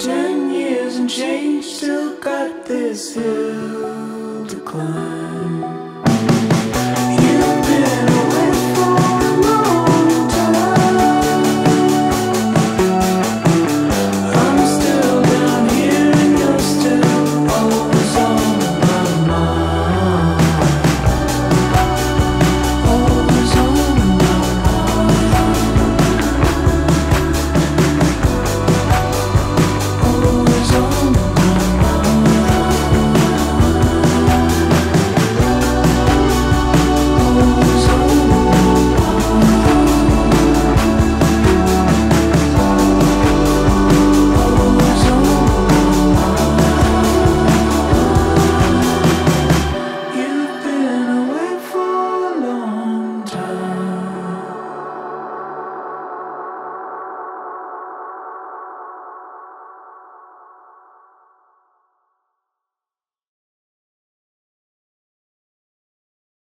10 years and change, still got this hill to climb.